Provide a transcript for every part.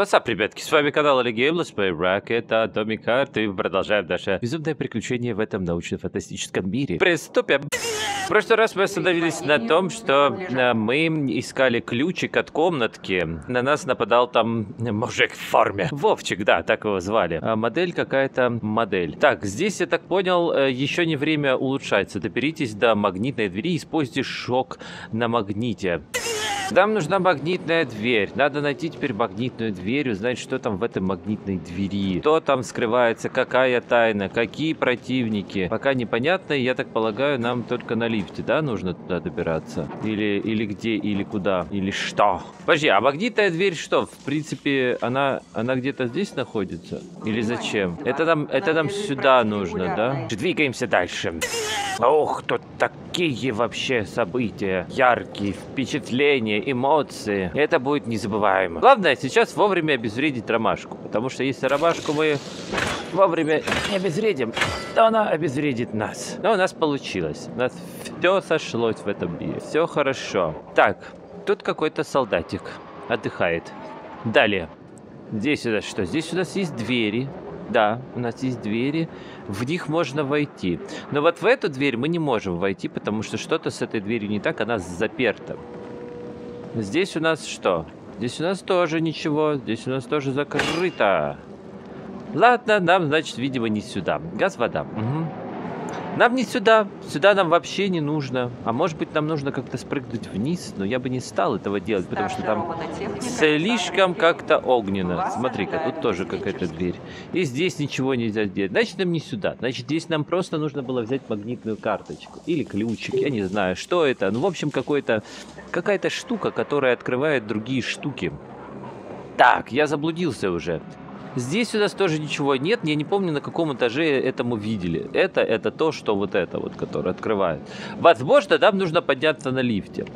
What's up, ребятки, с вами канал OLEGAME, Let's Play Rack, это Домик Арт, и мы продолжаем наше безумное приключение в этом научно-фантастическом мире. Приступим! В прошлый раз мы остановились на том, что мы искали ключик от комнатки. На нас нападал там мужик в форме. Вовчик, да, так его звали. Модель какая-то модель. Так, здесь, я так понял, еще не время улучшается. Доберитесь до магнитной двери и используйте шок на магните. Нам нужна магнитная дверь. Надо найти теперь магнитную дверь, узнать, что там в этой магнитной двери. Кто там скрывается, какая тайна, какие противники. Пока непонятно, я так полагаю, нам только на лифте, да, нужно туда добираться? Или где, или куда, или что? Подожди, а магнитная дверь что? В принципе, она где-то здесь находится? Или зачем? Это нам сюда нужно, да? Двигаемся дальше. Ох, тут такие вообще события. Яркие впечатления, эмоции. Это будет незабываемо. Главное сейчас вовремя обезвредить ромашку. Потому что если ромашку мы вовремя не обезвредим, то она обезвредит нас. Но у нас получилось. У нас все сошлось в этом мире. Все хорошо. Так, тут какой-то солдатик отдыхает. Далее. Здесь у нас что? Здесь у нас есть двери. Да, у нас есть двери, в них можно войти. Но вот в эту дверь мы не можем войти, потому что что-то с этой дверью не так, она заперта. Здесь у нас что? Здесь у нас тоже ничего, здесь у нас тоже закрыто. Ладно, нам, значит, видимо, не сюда. Газ, вода. Угу. Нам не сюда, сюда нам вообще не нужно. А может быть, нам нужно как-то спрыгнуть вниз, но я бы не стал этого делать, потому что там слишком как-то огненно. Смотри-ка, тут тоже какая-то дверь. И здесь ничего нельзя сделать. Значит, нам не сюда. Значит, здесь нам просто нужно было взять магнитную карточку. Или ключик, я не знаю, что это. Ну, в общем, какая-то штука, которая открывает другие штуки. Так, я заблудился уже. Здесь у нас тоже ничего нет, я не помню, на каком этаже это мы видели. Это то, что вот это вот, которое открывает. Возможно, нам нужно подняться на лифте.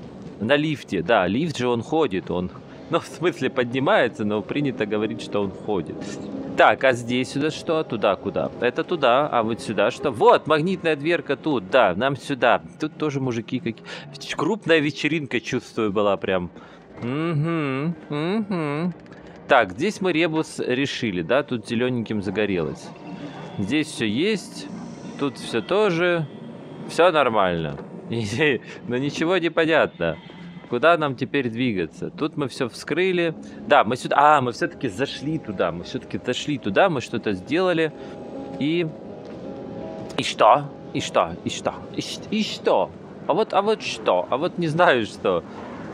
На лифте, да, лифт же он ходит, он... Ну, в смысле, поднимается, но принято говорить, что он ходит. Так, а здесь у нас что? Туда куда? Это туда, а вот сюда что? Вот, магнитная дверка тут, да, нам сюда. Тут тоже мужики какие... Крупная вечеринка, чувствую, была прям. Так, здесь мы ребус решили, да, тут зелененьким загорелось. Здесь все есть, тут все тоже, все нормально. Но ничего не понятно, куда нам теперь двигаться. Тут мы все вскрыли, да, мы сюда, мы все-таки зашли туда, мы что-то сделали. И что? И что? И что? И что? А вот что? А вот не знаю что.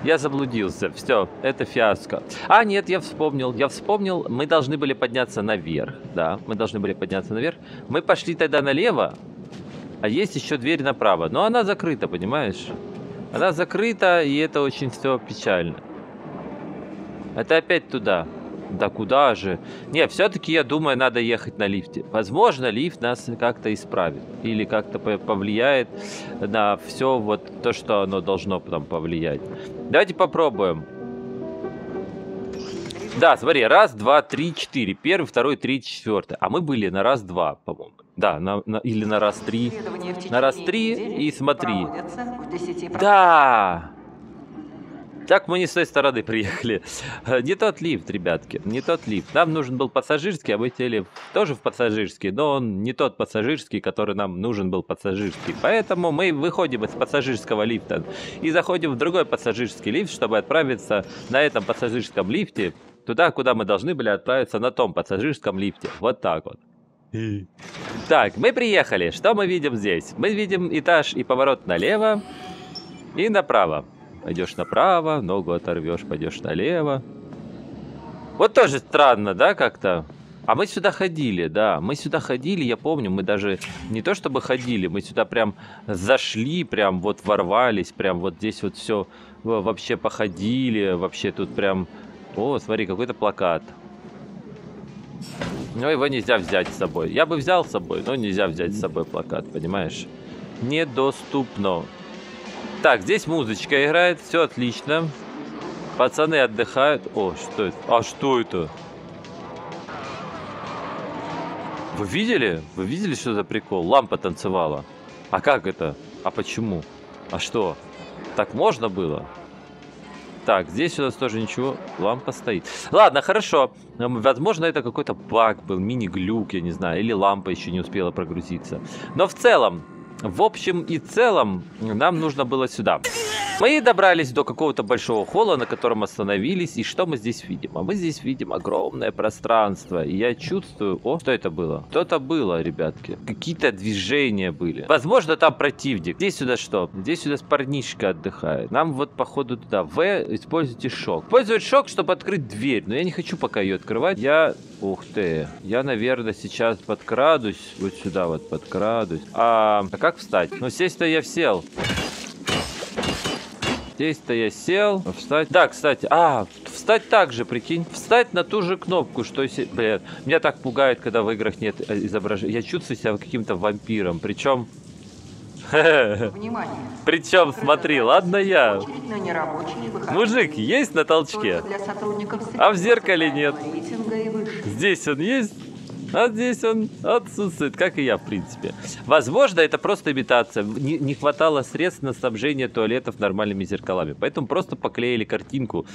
Я заблудился, все, это фиаско. А, нет, я вспомнил, мы должны были подняться наверх, да, Мы пошли тогда налево, а есть еще дверь направо, но она закрыта, понимаешь? Она закрыта, и это очень все печально. Это опять туда. Да куда же? Не, все-таки, я думаю, надо ехать на лифте. Возможно, лифт нас как-то исправит. Или как-то повлияет на все вот то, что оно должно потом повлиять. Давайте попробуем. Да, смотри, 1, 2, 3, 4. 1, 2, 3, 4. А мы были на 1, 2, по-моему. Да, или на 1, 3. На 1, 3 и смотри. Да! Так мы не с той стороны приехали. Не тот лифт, ребятки, не тот лифт. Нам нужен был пассажирский, а мы сели тоже в пассажирский, но он не тот пассажирский, который нам нужен был пассажирский. Поэтому мы выходим из пассажирского лифта и заходим в другой пассажирский лифт, чтобы отправиться на этом пассажирском лифте туда, куда мы должны были отправиться на том пассажирском лифте. Вот так вот. Так, мы приехали. Что мы видим здесь? Мы видим этаж и поворот налево и направо. Пойдешь направо, ногу оторвешь, пойдешь налево. Вот тоже странно, да, как-то? А мы сюда ходили, да, я помню, мы даже не то чтобы ходили, мы сюда прям зашли, прям вот ворвались, прям вот здесь вот все вообще походили, вообще тут прям... О, смотри, какой-то плакат. Но его нельзя взять с собой. Я бы взял с собой, но нельзя взять с собой плакат, понимаешь? Недоступно. Так, здесь музычка играет, все отлично. Пацаны отдыхают. О, что это? А что это? Вы видели? Вы видели, что за прикол? Лампа танцевала. А как это? А почему? А что? Так можно было? Так, здесь у нас тоже ничего, лампа стоит. Ладно, хорошо. Возможно, это какой-то баг был, мини-глюк, я не знаю. Или лампа еще не успела прогрузиться. Но в целом, в общем и целом, нам нужно было сюда. Мы добрались до какого-то большого холла, на котором остановились. И что мы здесь видим? А мы здесь видим огромное пространство. И я чувствую... О, что это было? Что-то было, ребятки. Какие-то движения были. Возможно, там противник. Здесь сюда что? Здесь сюда парнишка отдыхает. Нам вот, походу, туда. В, используйте шок. Использовать шок, чтобы открыть дверь. Но я не хочу пока ее открывать. Я... Ух ты. Я, наверное, сейчас подкрадусь. Вот сюда вот подкрадусь. А как встать? Ну, сесть-то я сел. Здесь-то я сел. Встать. Да, кстати. А, встать так же, прикинь. Встать на ту же кнопку, что и... Блин, меня так пугает, когда в играх нет изображения. Я чувствую себя каким-то вампиром. Причем... Внимание. Причем, смотри, ладно я. Мужик есть на толчке? А в зеркале нет. Здесь он есть? А здесь он отсутствует, как и я, в принципе. Возможно, это просто имитация. Не хватало средств на снабжение туалетов нормальными зеркалами. Поэтому просто поклеили картинку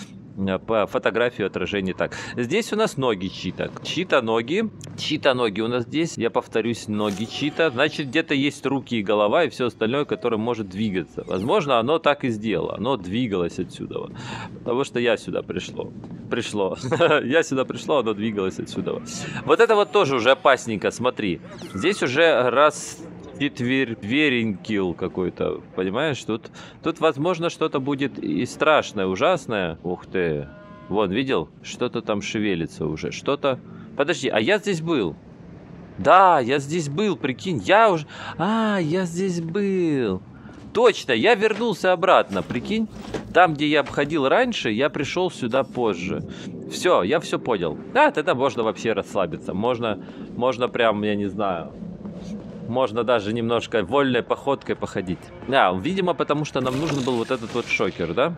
по фотографию отражения так. Здесь у нас ноги чита. Чита ноги. Чита ноги у нас здесь. Я повторюсь, ноги чита. Значит, где-то есть руки и голова и все остальное, которое может двигаться. Возможно, оно так и сделало. Оно двигалось отсюда. Вот. Потому что я сюда пришло. Я сюда пришло, оно двигалось отсюда. Вот это вот тоже уже опасненько, смотри. Здесь уже раз четверенькил какой-то, понимаешь? Тут возможно, что-то будет и страшное, ужасное. Ух ты. Вон, видел? Что-то там шевелится уже, что-то... Подожди, а я здесь был? Да, я здесь был, прикинь, я уже... А, я здесь был. Точно, я вернулся обратно, прикинь. Там, где я обходил раньше, я пришел сюда позже. Все, я все понял. Да, тогда можно вообще расслабиться. Можно прям, я не знаю... Можно даже немножко вольной походкой походить. Да, видимо, потому что нам нужен был вот этот вот шокер, да?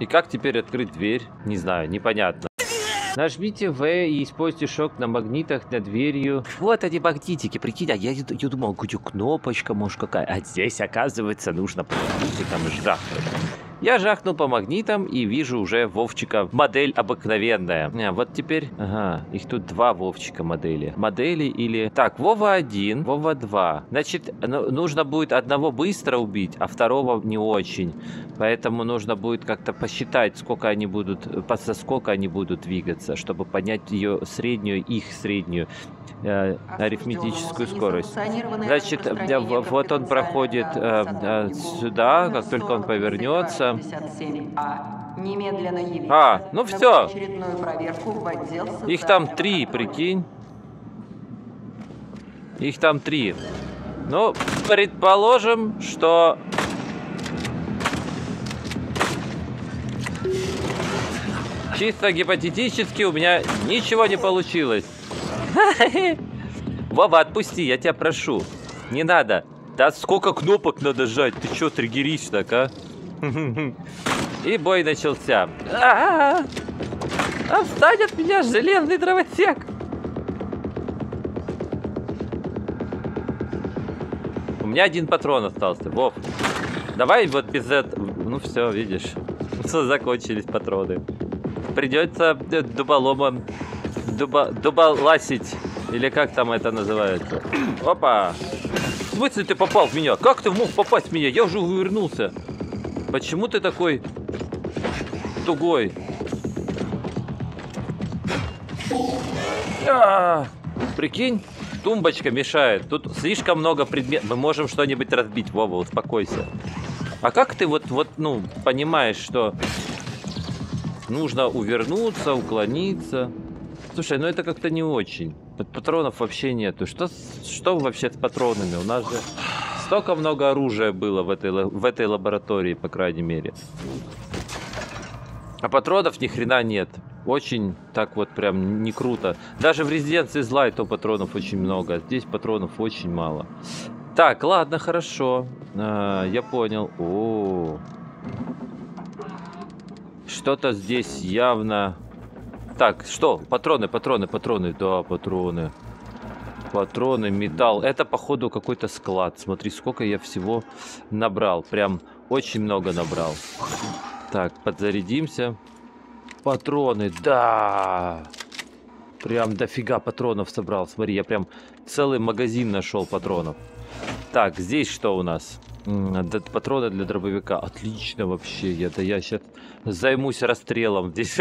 И как теперь открыть дверь? Не знаю, непонятно. Нажмите В и используйте шок на магнитах над дверью. Вот они магнитики, прикинь, а я думал, какую кнопочка, может, какая. А здесь, оказывается, нужно по магнитикам жахнуть. Я жахнул по магнитам и вижу уже Вовчика. Модель обыкновенная. А, вот теперь... Ага, их тут два Вовчика модели. Модели или... Так, Вова 1, Вова 2. Значит, нужно будет одного быстро убить, а второго не очень. Поэтому нужно будет как-то посчитать, сколько они будут... За сколько они будут двигаться, чтобы понять ее среднюю, их среднюю арифметическую скорость. Значит, вот он проходит сюда, как только он повернется. А, ну все. Их там три, прикинь. Их там три. Ну, предположим, что... Чисто гипотетически у меня ничего не получилось. Вова, отпусти, я тебя прошу. Не надо. Да сколько кнопок надо жать? Ты чё триггеришь так, а? И бой начался. Отстань от меня, железный дровосек. У меня один патрон остался, Вов. Давай вот без этого. Ну все, видишь. Закончились патроны. Придется дуболомом дуболасить. Или как там это называется? Опа! В смысле ты попал в меня? Как ты мог попасть в меня? Я уже увернулся. Почему ты такой тугой? А-а-а! Прикинь, тумбочка мешает. Тут слишком много предметов. Мы можем что-нибудь разбить. Вова, успокойся. А как ты вот ну, понимаешь, что... Нужно увернуться, уклониться. Слушай, ну это как-то не очень. Патронов вообще нету. Что вообще с патронами? У нас же столько много оружия было в этой лаборатории, по крайней мере. А патронов ни хрена нет. Очень так вот прям не круто. Даже в резиденции зла и то патронов очень много. А здесь патронов очень мало. Так, ладно, хорошо. Я понял. О-о-о. Что-то здесь явно... Так, что? Патроны. Да, патроны. Патроны, металл. Это, походу, какой-то склад. Смотри, сколько я всего набрал. Прям очень много набрал. Так, подзарядимся. Патроны, да! Прям дофига патронов собрал. Смотри, я прям целый магазин нашел патронов. Так, здесь что у нас? Патроны для дробовика. Отлично вообще. Я сейчас займусь расстрелом. Здесь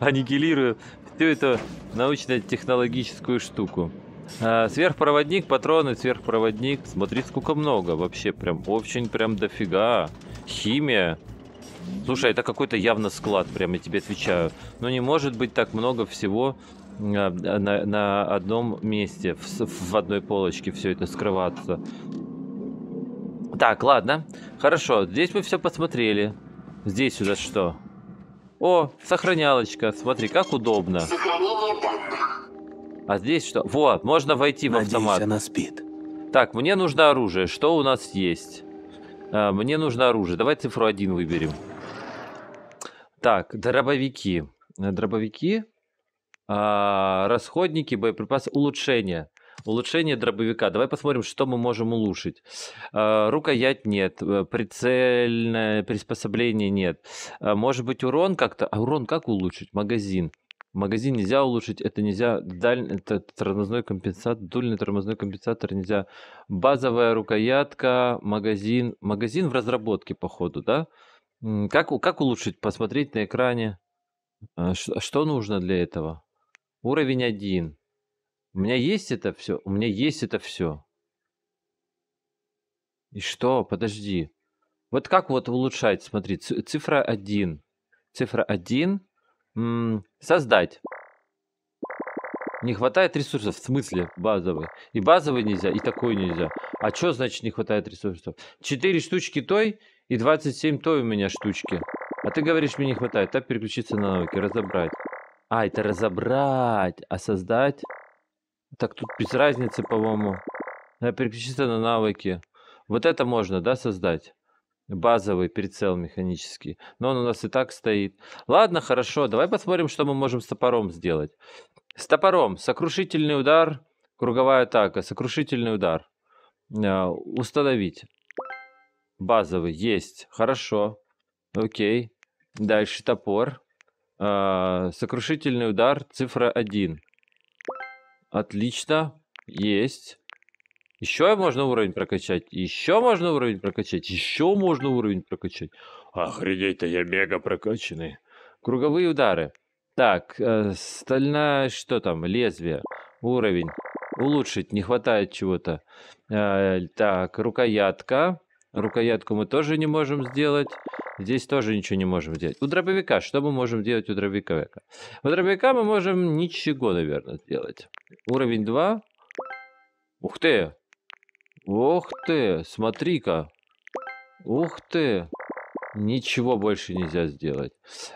аннигилирую всю эту научно-технологическую штуку. Сверхпроводник, патроны, сверхпроводник. Смотри, сколько много. Вообще прям, очень дофига. Химия. Слушай, это какой-то явно склад, прямо я тебе отвечаю. Но не может быть так много всего на одном месте, в одной полочке все это скрываться. Так, ладно. Хорошо, здесь мы все посмотрели. Здесь у нас что? О, сохранялочка. Смотри, как удобно. Сохранение данных. А здесь что? Вот, можно войти в автомат. Надеюсь, она спит. Так, мне нужно оружие. Что у нас есть? Мне нужно оружие. Давай цифру 1 выберем. Так, дробовики. Дробовики. Расходники, боеприпасы. Улучшения. Улучшение дробовика. Давай посмотрим, что мы можем улучшить. Рукоять нет. Прицельное приспособление нет. Может быть, урон как-то... А урон как улучшить? Магазин. Магазин нельзя улучшить. Это нельзя... Это тормозной компенсатор. Дульный тормозной компенсатор нельзя. Базовая рукоятка. Магазин. Магазин в разработке, походу, да? Как улучшить? Посмотреть на экране. Что нужно для этого? Уровень 1. У меня есть это все? У меня есть это все. И что? Подожди. Вот как вот улучшать? Смотри, цифра 1. Цифра 1. Создать. Не хватает ресурсов. В смысле базовый? И базовый нельзя, и такой нельзя. А что значит не хватает ресурсов? 4 штучки той и 27 той у меня штучки. А ты говоришь, мне не хватает. Так переключиться на навыки. Разобрать. А, это разобрать. А создать... Так, тут без разницы, по-моему. Переключиться на навыки. Вот это можно, да, создать? Базовый прицел механический. Но он у нас и так стоит. Ладно, хорошо. Давай посмотрим, что мы можем с топором сделать. С топором. Сокрушительный удар. Круговая атака. Сокрушительный удар. Установить. Базовый. Есть. Хорошо. Окей. Дальше топор. Сокрушительный удар. Цифра 1. Отлично. Есть. Еще можно уровень прокачать. Еще можно уровень прокачать. Еще можно уровень прокачать. Охренеть-то я мега прокачанный. Круговые удары. Так, стальная... Что там? Лезвие. Уровень. Улучшить. Не хватает чего-то. Так, рукоятка. Рукоятку мы тоже не можем сделать. Здесь тоже ничего не можем делать. У дробовика. Что мы можем делать у дробовика? У дробовика мы можем ничего, наверное, сделать. Уровень 2. Ух ты! Ух ты! Смотри-ка! Ух ты! Ничего больше нельзя сделать.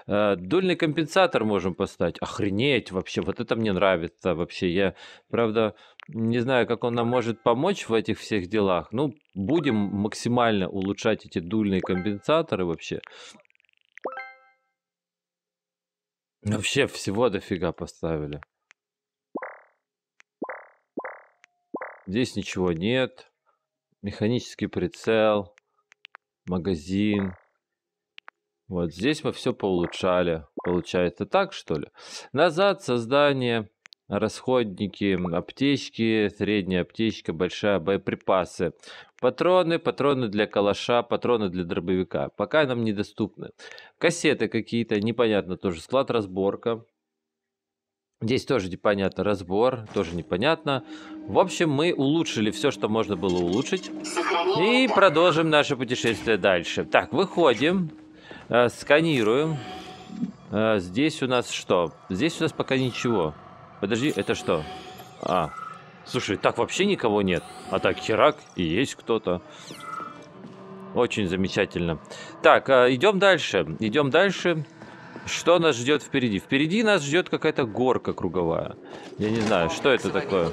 Дульный компенсатор можем поставить. Охренеть вообще. Вот это мне нравится вообще. Я, правда, не знаю, как он нам может помочь в этих всех делах. Ну, будем максимально улучшать эти дульные компенсаторы вообще. Вообще всего дофига поставили. Здесь ничего нет. Механический прицел. Магазин. Вот здесь мы все поулучшали. Получается так, что ли? Назад, создание, расходники, аптечки, средняя аптечка, большая, боеприпасы. Патроны, патроны для калаша, патроны для дробовика. Пока нам недоступны. Кассеты какие-то, непонятно тоже. Склад, разборка. Здесь тоже непонятно. Разбор, тоже непонятно. В общем, мы улучшили все, что можно было улучшить. И продолжим наше путешествие дальше. Так, выходим. Сканируем. Здесь у нас что? Здесь у нас пока ничего. Подожди, это что? А, слушай, так вообще никого нет. А так херак и есть кто-то. Очень замечательно. Так, идем дальше. Идем дальше. Что нас ждет впереди? Впереди нас ждет какая-то горка круговая. Я не знаю, что это такое.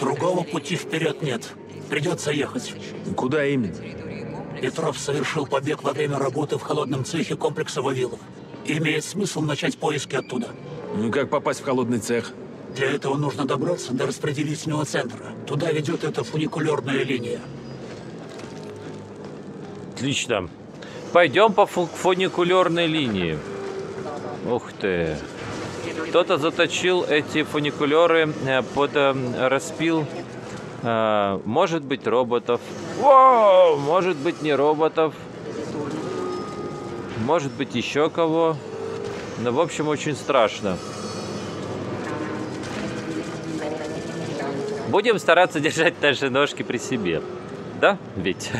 Другого пути вперед нет. Придется ехать. Куда именно? Петров совершил побег во время работы в холодном цехе комплекса Вавилов. Имеет смысл начать поиски оттуда. Ну как попасть в холодный цех? Для этого нужно добраться до распределительного центра. Туда ведет эта фуникулерная линия. Отлично. Пойдем по фуникулерной линии. Ух ты. Кто-то заточил эти фуникулеры под распил. Может быть, роботов. Воу! Может быть, не роботов. Может быть, еще кого. Но, в общем, очень страшно. Будем стараться держать наши ножки при себе. Да? Ведь?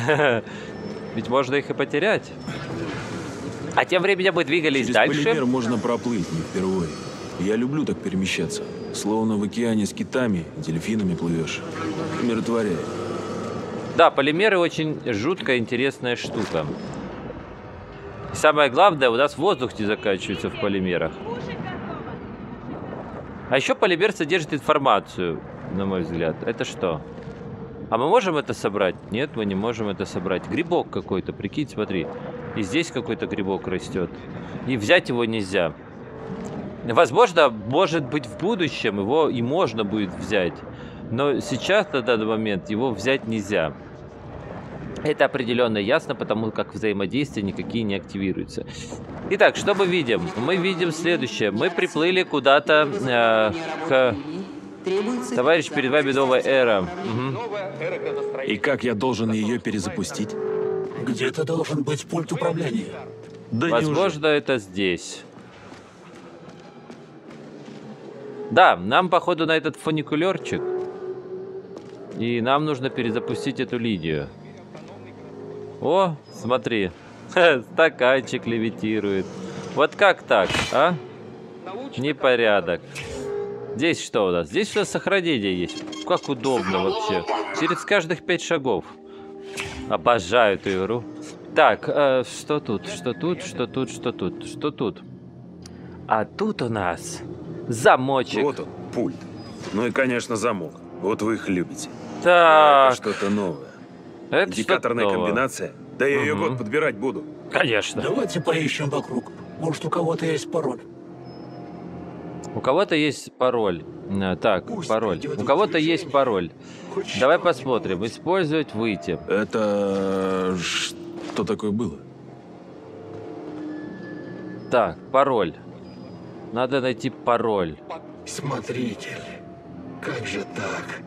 Ведь можно их и потерять. А тем временем мы двигались дальше. Через полимер можно проплыть не впервые. Я люблю так перемещаться. Словно в океане с китами, дельфинами плывешь. Умиротворяет. Да, полимеры очень жутко интересная штука. И самое главное, у нас воздух не заканчивается в полимерах. А еще полимер содержит информацию, на мой взгляд. Это что? А мы можем это собрать? Нет, мы не можем это собрать. Грибок какой-то, прикинь, смотри. И здесь какой-то грибок растет. И взять его нельзя. Возможно, может быть, в будущем его и можно будет взять. Но сейчас, на данный момент, его взять нельзя. Это определенно ясно, потому как взаимодействия никакие не активируются. Итак, что мы видим? Мы видим следующее. Мы приплыли куда-то к... Товарищ, перед вами новая эра. Угу. И как я должен ее перезапустить? Где-то должен быть пульт управления. Да, возможно, это здесь. Да, нам, походу, на этот фуникулерчик. И нам нужно перезапустить эту линию. О, смотри. Стаканчик левитирует. Вот как так, а? Непорядок. Здесь что у нас? Здесь у нас сохранение есть. Как удобно вообще. Через каждых 5 шагов. Обожаю эту игру. Так, что тут? Что тут? Что тут? Что тут? Что тут? А тут у нас... замочек. Вот он, пульт. Ну и, конечно, замок. Вот вы их любите. Так. Это что-то новое. Это индикаторная комбинация. Да я ее год подбирать буду. Конечно. Давайте поищем вокруг. Может, у кого-то есть пароль. У кого-то есть пароль. Так, пароль. У кого-то есть пароль. Давай посмотрим. Использовать, выйти. Это... что такое было? Так, пароль. Надо найти пароль. Смотритель, как же так?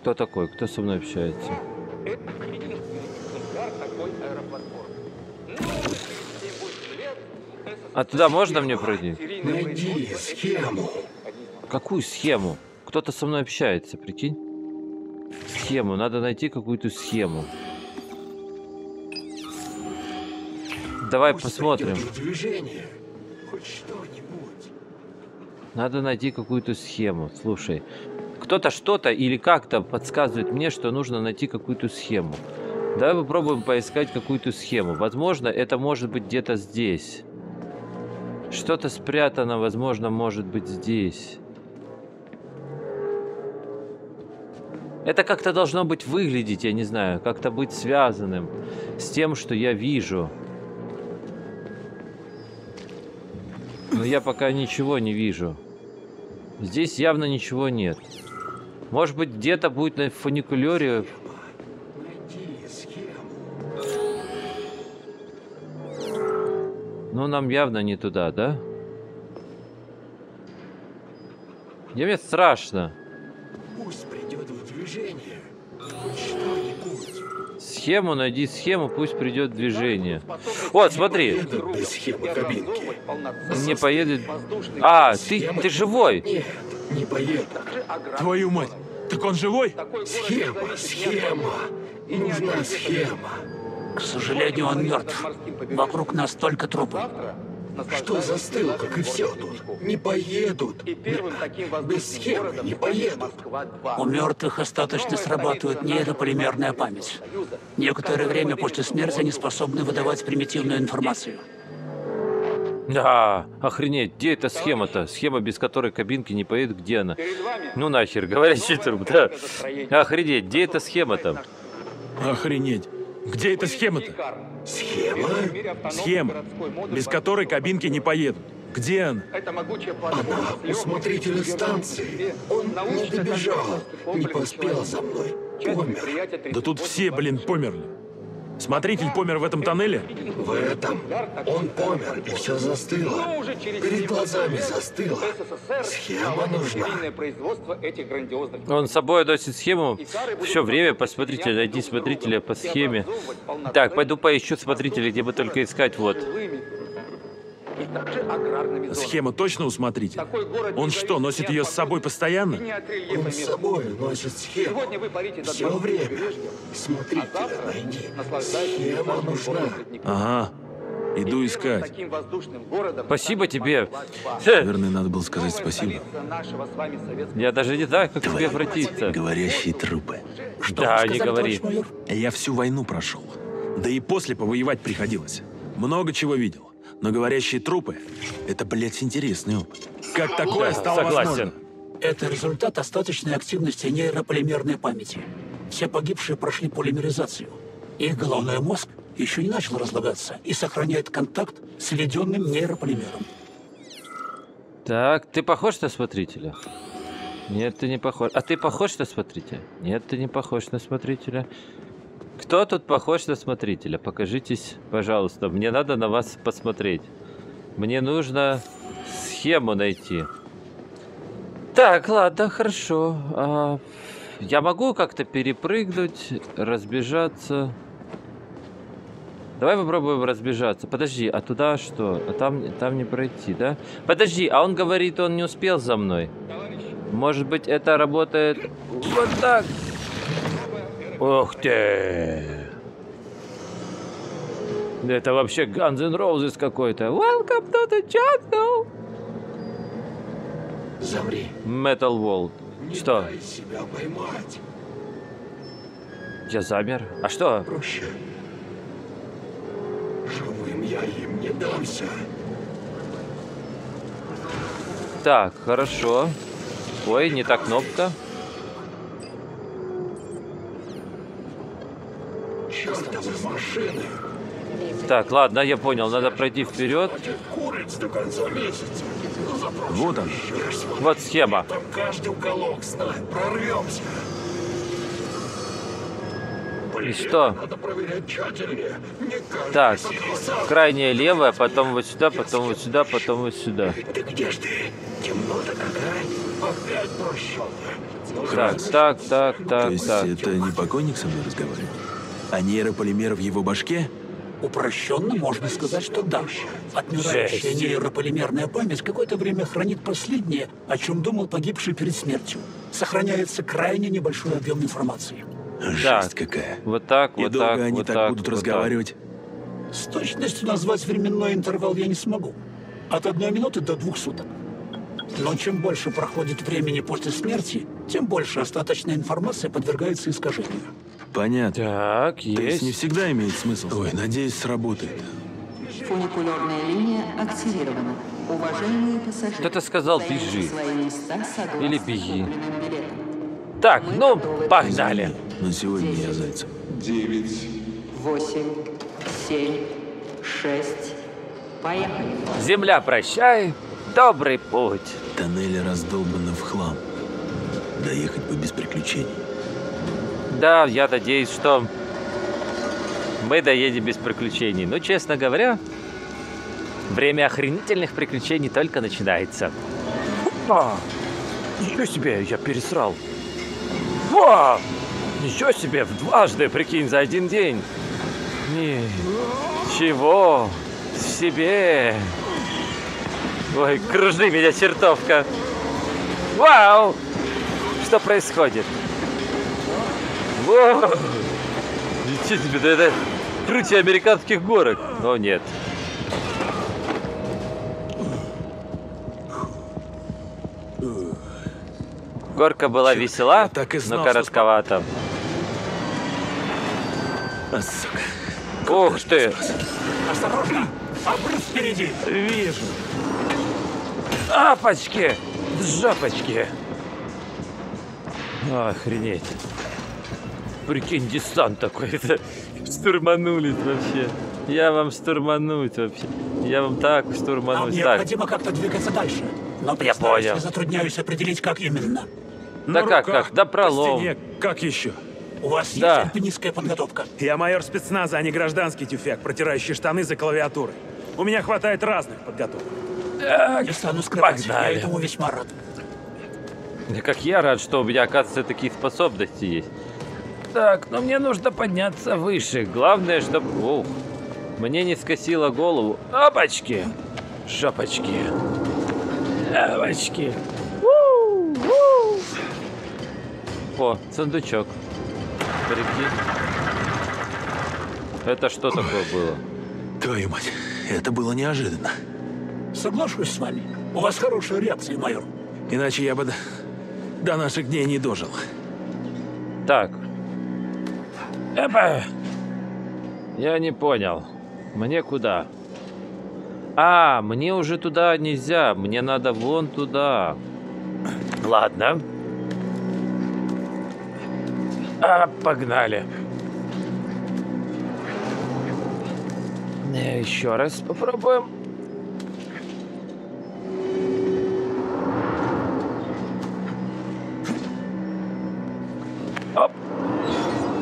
Кто такой? Кто со мной общается? А туда можно мне пройти? Найди схему. Какую схему? Кто-то со мной общается, прикинь? Схему, надо найти какую-то схему. Давай посмотрим. Надо найти какую-то схему. Слушай, кто-то что-то или как-то подсказывает мне, что нужно найти какую-то схему. Давай попробуем поискать какую-то схему. Возможно, это может быть где-то здесь. Что-то спрятано, возможно, может быть здесь. Это как-то должно быть выглядеть, я не знаю, как-то быть связанным с тем, что я вижу. Но я пока ничего не вижу. Здесь явно ничего нет. Может быть, где-то будет на фуникулёре. Ну, нам явно не туда, да? Мне страшно. Пусть придет в движение. Схему, найди схему, пусть придет движение. Вот, смотри. Не поедет. А, ты живой. Нет, не поедет. Твою мать, так он живой? Схема, схема. Нужна схема. К сожалению, он мертв. Вокруг нас только трупы. Что застыл, как и все тут? Не поедут. Без схемы не поедут. У мертвых остаточно срабатывает нейрополимерная память. Некоторое время после смерти они способны выдавать примитивную информацию. Да, охренеть, где эта схема-то? Схема, без которой кабинки не поедут, где она? Ну нахер, говорящий труп, да. Охренеть, где эта схема-то? Охренеть. Где эта схема-то? Схема? Схема, без которой кабинки не поедут. Где она? Она у смотрителя станции. Он не добежал, не поспел за мной. Помер. Да тут все, блин, померли. Смотритель помер в этом тоннеле? В этом. Он помер, и все застыло. Перед глазами застыло. Схема нужна. Он с собой носит схему. Все время посмотрите, найди смотрителя по схеме. Так, пойду поищу смотрителя, где бы только искать. Вот. Схема точно у смотрителя? Он что, носит ее с собой постоянно? Он с собой носит схему. Все время. Смотрителя найди. Схема нужна. Ага. Иду искать. Спасибо тебе. Наверное, надо было сказать спасибо. Я даже не знаю, как тебе обратиться. Говорящие трупы. Что да, не говори. Я всю войну прошел. Да и после повоевать приходилось. Много чего видел. Но говорящие трупы – это, блядь, интересный опыт. Как такое да, стало возможно? Это результат остаточной активности нейрополимерной памяти. Все погибшие прошли полимеризацию. Их головной мозг еще не начал разлагаться и сохраняет контакт с введенным нейрополимером. Так, ты похож на смотрителя? Нет, ты не похож. А ты похож на смотрителя? Нет, ты не похож на смотрителя. Кто тут похож на смотрителя? Покажитесь, пожалуйста. Мне надо на вас посмотреть. Мне нужно схему найти. Так, ладно, хорошо. А я могу как-то перепрыгнуть, разбежаться. Давай попробуем разбежаться. Подожди, а туда что? А там не пройти, да? Подожди, а он говорит, он не успел за мной. Может быть, это работает вот так? Ух ты! Это вообще Guns'n'Roses какой-то. Welcome to the jungle! Замри. Metal World. Что? Дай себя поймать. Я замер. А что? Проще. Живым я им не дамся. Так, хорошо. Ой, не та кнопка. Машины. Так, ладно, я понял, надо пройти вперед. Вот он. Вот схема. И что? Так, крайняя левая, потом вот сюда, потом вот сюда, потом вот сюда. Так. То есть это не покойник со мной разговаривает? А нейрополимер в его башке? Упрощенно можно сказать, что да. Отмирающая нейрополимерная память какое-то время хранит последнее, о чем думал погибший перед смертью. Сохраняется крайне небольшой объем информации. Жесть какая. Вот так, вот так, вот так. И долго они так будут разговаривать? С точностью назвать временной интервал я не смогу. От 1 минуты до 2 суток. Но чем больше проходит времени после смерти, тем больше остаточная информация подвергается искажению. Понятно. Так, есть. То есть не всегда имеет смысл. Ой, надеюсь, сработает. Фуникулерная линия активирована. Уважаемые пассажиры. Кто-то сказал, бежи. Или беги. Так, ну, погнали. На сегодня 10, я зайцем. 9, 8, 7, 6. Поехали. Земля, прощай. Добрый путь. Тоннели раздолбаны в хлам. Доехать бы без приключений. Да, я надеюсь, что мы доедем без приключений. Но, честно говоря, время охренительных приключений только начинается. Опа! Ничего себе, я пересрал. Во! Ничего себе, дважды, прикинь, за один день. Ничего себе. Ой, кружи меня, чертовка. Вау! Что происходит? Воу! Ничего себе, да это круче американских горок. Но нет. Горка была весела, но коротковато. Ух ты! Осторожно! Обрыв впереди! Вижу! Апочки! Жопочки! Охренеть! Прикинь, десант такой-то. Штурманулись вообще. Я вам штурмануть вообще. Я вам так штурмануть. Нам так необходимо как-то двигаться дальше. Но я понял. Я затрудняюсь определить, как именно. Да как? Да пролом. Как еще? У вас есть альпинистская подготовка? Я майор спецназа, а не гражданский тюфяк, протирающий штаны за клавиатурой. У меня хватает разных подготовок. Так, я стану скрывать, погнали. Я этому весьма рад. Да как я рад, что у меня, оказывается, такие способности есть. Так, но мне нужно подняться выше. Главное, чтобы... Оу, мне не скосило голову. Опачки! Шапочки. Опачки. О, сундучок. Прикинь. Это что такое было? Твою мать, это было неожиданно. Соглашусь с вами. У вас хорошая реакция, майор. Иначе я бы до наших дней не дожил. Так. Эпа! Я не понял. Мне куда? А, мне уже туда нельзя. Мне надо вон туда. Ладно. А, погнали. Еще раз попробуем. Оп.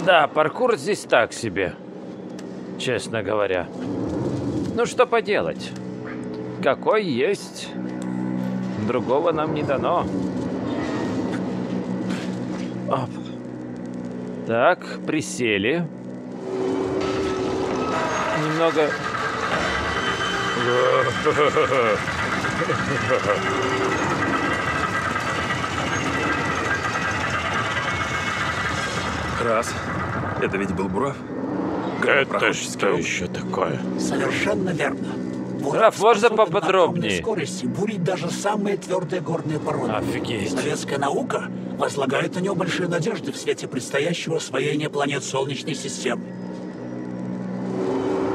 Да, паркур здесь так себе, честно говоря. Ну что поделать? Какой есть, другого нам не дано. Оп. Так, присели. Немного... Раз. Это ведь был Буров? Это что еще такое? Совершенно верно. Буров можно поподробнее? На скорости бурить даже самые твердые горные породы. Офигеть. Советская наука возлагает на него большие надежды в свете предстоящего освоения планет Солнечной системы.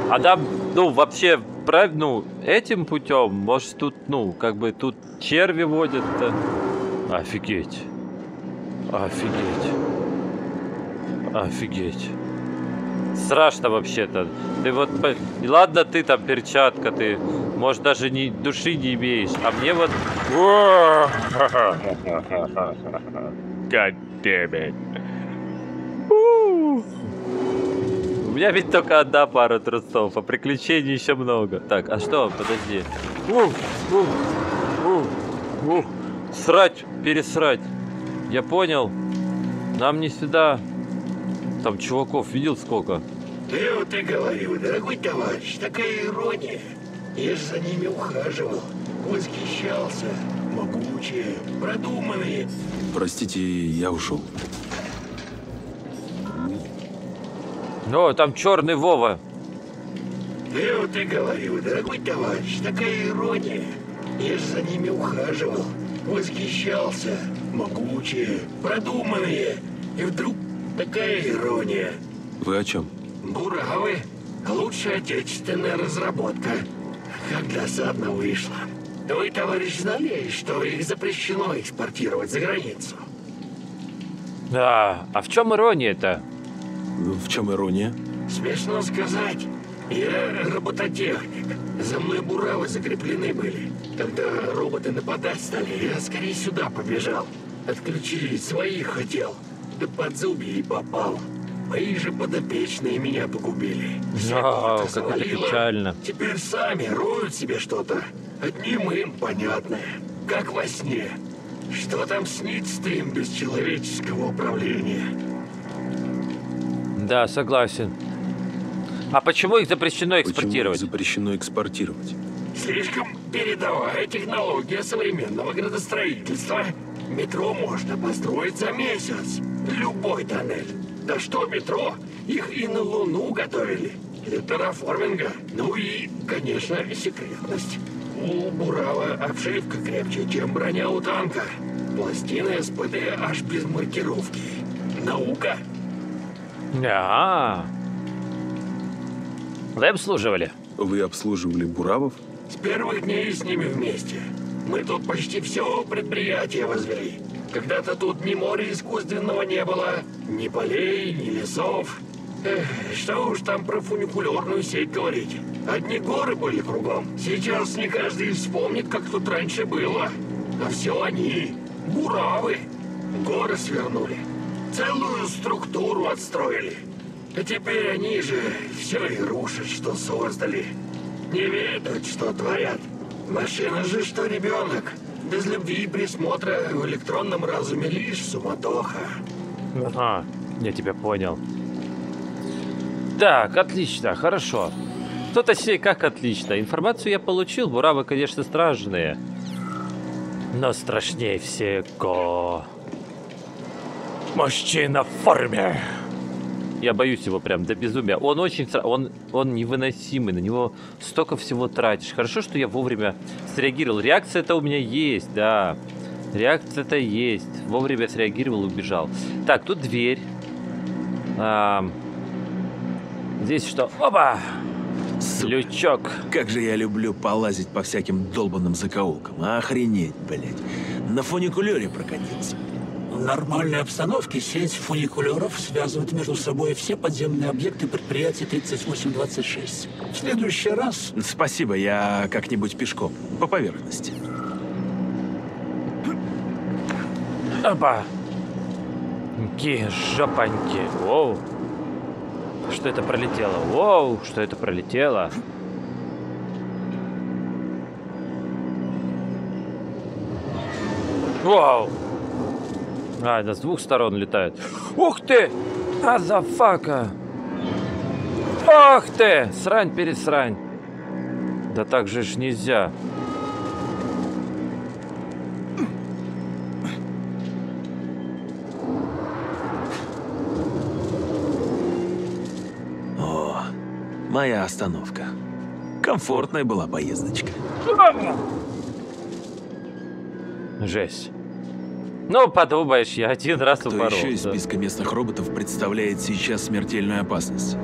А там, ну, вообще, правильно, этим путем, может, тут, ну, как бы тут черви водят-то. Офигеть. Офигеть. Офигеть. Страшно вообще-то. Ты вот, ладно, ты там перчатка, ты, может, даже ни души не имеешь, а мне вот... God damn it. У меня ведь только одна пара трусов, а приключений еще много. Так, а что? Подожди. Срать, пересрать. Я понял. Нам не сюда. Там чуваков видел сколько? Ты вот и говорил, дорогой товарищ, такая ирония. Я же за ними ухаживал, восхищался, могучие, продуманные. Простите, я ушел. Но там черный Вова. Ты вот и говорил, дорогой товарищ, такая ирония. Я же за ними ухаживал, восхищался, могучие, продуманные. И вдруг... Такая ирония. Вы о чем? Буровы. Лучшая отечественная разработка. Как досадно вышло. Вы, товарищ, знали, что их запрещено экспортировать за границу? Да. А в чем ирония-то? В чем ирония? Смешно сказать. Я робототехник. За мной буравы закреплены были. Когда роботы нападать стали, я скорее сюда побежал. Отключили, своих хотел. Да под зубы и попал. Мои же подопечные меня погубили. Вау, как это печально. Теперь сами роют себе что-то. Одним им понятное. Как во сне. Что там снится им без человеческого управления? Да, согласен. А почему их запрещено экспортировать? Почему их запрещено экспортировать? Слишком передовая технология современного градостроительства. Метро можно построить за месяц. Любой тоннель. Да что метро? Их и на Луну готовили. Для терраформинга. Ну и, конечно, секретность. У Бурава обшивка крепче, чем броня у танка. Пластины СПД аж без маркировки. Наука. Да. Вы обслуживали? Вы обслуживали Буравов? С первых дней с ними вместе. Мы тут почти все предприятие возвели. Когда-то тут ни моря искусственного не было, ни полей, ни лесов. Эх, что уж там про фуникулерную сеть говорить. Одни горы были кругом. Сейчас не каждый вспомнит, как тут раньше было. А все они, буравы, горы свернули. Целую структуру отстроили. А теперь они же все и рушат, что создали. Не ведают, что творят. Машина же, что ребенок. Без любви и присмотра в электронном разуме лишь суматоха. Ага, я тебя понял. Так, отлично, хорошо. Ну, точнее, как отлично. Информацию я получил. Буравы, конечно, страшные. Но страшнее всего... мужчина в форме. Я боюсь его прям до безумия. Он очень... Он невыносимый. На него столько всего тратишь. Хорошо, что я вовремя среагировал. Реакция-то у меня есть, да. Реакция-то есть. Вовремя среагировал и убежал. Так, тут дверь. Здесь что? Опа! Сука. Лючок. Как же я люблю полазить по всяким долбанным закоулкам. Охренеть, блядь. На фуникулёре прокатился. В нормальной обстановке сеть фуникулеров связывает между собой все подземные объекты предприятия 3826. В следующий раз... Спасибо, я как-нибудь пешком. По поверхности. Опа. Ки, жопаньки. Воу. Что это пролетело? Воу, что это пролетело? Воу. А, да, с двух сторон летают. Ух ты! Азафака! Ах ты! Срань-пересрань. Да так же ж нельзя. О, моя остановка. Комфортная была поездочка. Жесть. Ну, подумаешь, я один раз упорол. Кто еще из списка местных роботов представляет сейчас смертельную опасность?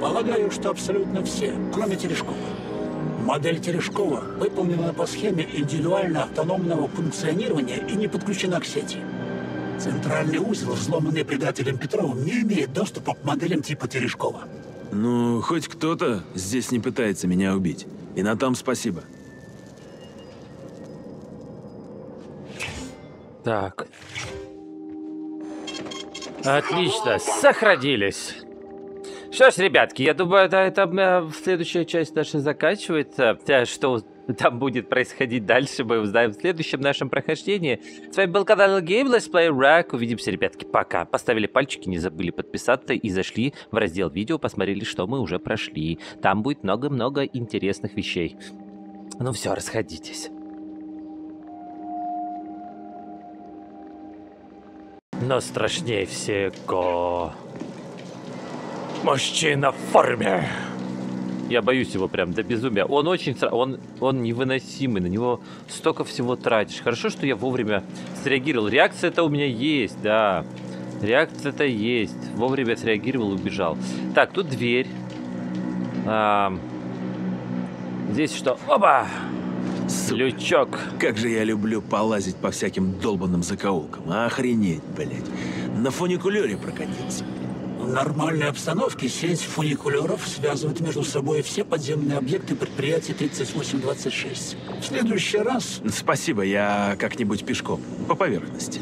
Полагаю, что абсолютно все, кроме Терешкова. Модель Терешкова выполнена по схеме индивидуально-автономного функционирования и не подключена к сети. Центральный узел, взломанный предателем Петровым, не имеет доступа к моделям типа Терешкова. Ну, хоть кто-то здесь не пытается меня убить. И на том спасибо. Так. Отлично, сохранились. Что ж, ребятки, я думаю, да, это следующая часть наша заканчивается. Что там будет происходить дальше, мы узнаем в следующем нашем прохождении. С вами был канал OLEGAME, Let's Play Rack. Увидимся, ребятки, пока. Поставили пальчики, не забыли подписаться и зашли в раздел видео, посмотрели, что мы уже прошли. Там будет много-много интересных вещей. Ну все, расходитесь. Но страшнее всего... мужчина в форме. Я боюсь его прям до безумия. Он очень... Он невыносимый. На него столько всего тратишь. Хорошо, что я вовремя среагировал. Реакция-то у меня есть, да. Реакция-то есть. Вовремя среагировал и убежал. Так, тут дверь. Здесь что? Опа! Сука. Лючок. Как же я люблю полазить по всяким долбанным закоулкам. Охренеть, блядь. На фуникулёре прокатился. В нормальной обстановке сеть фуникулеров связывает между собой все подземные объекты предприятия 3826. В следующий раз... Спасибо, я как-нибудь пешком. По поверхности.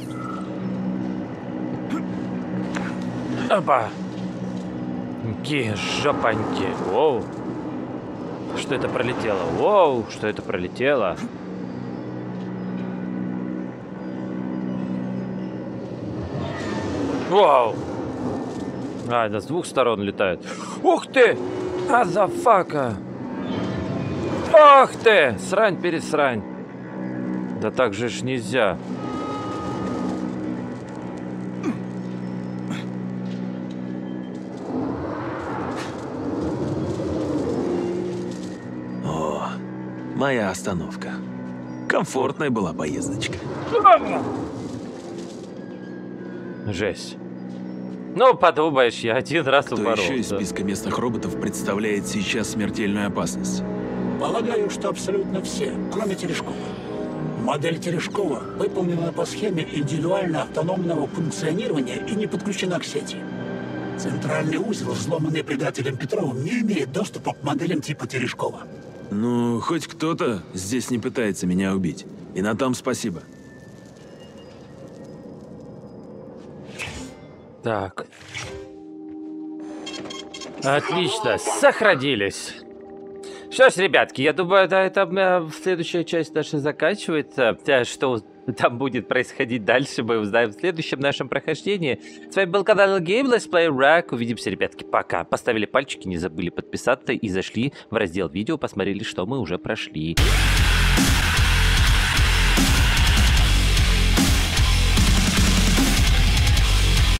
Опа. Ки, жопаньки. Воу. Что это пролетело? Воу, что это пролетело? Вау! А, да, с двух сторон летают. Ух ты! Азафака! Ах ты! Срань-пересрань. Да так же ж нельзя. Моя остановка. Комфортная была поездочка. Жесть. Ну, подумаешь, я один раз упорол. Кто еще из списка местных роботов представляет сейчас смертельную опасность? Полагаю, что абсолютно все, кроме Терешкова. Модель Терешкова выполнена по схеме индивидуально-автономного функционирования и не подключена к сети. Центральный узел, взломанный предателем Петровым, не имеет доступа к моделям типа Терешкова. Ну, хоть кто-то здесь не пытается меня убить. И на том спасибо. Так. Отлично, сохранились. Что ж, ребятки, я думаю, да, это следующая часть наша заканчивается. Что там будет происходить дальше, мы узнаем в следующем нашем прохождении. С вами был канал OLEGAME, Let's Play Rack. Увидимся, ребятки, пока. Поставили пальчики, не забыли подписаться и зашли в раздел видео, посмотрели, что мы уже прошли.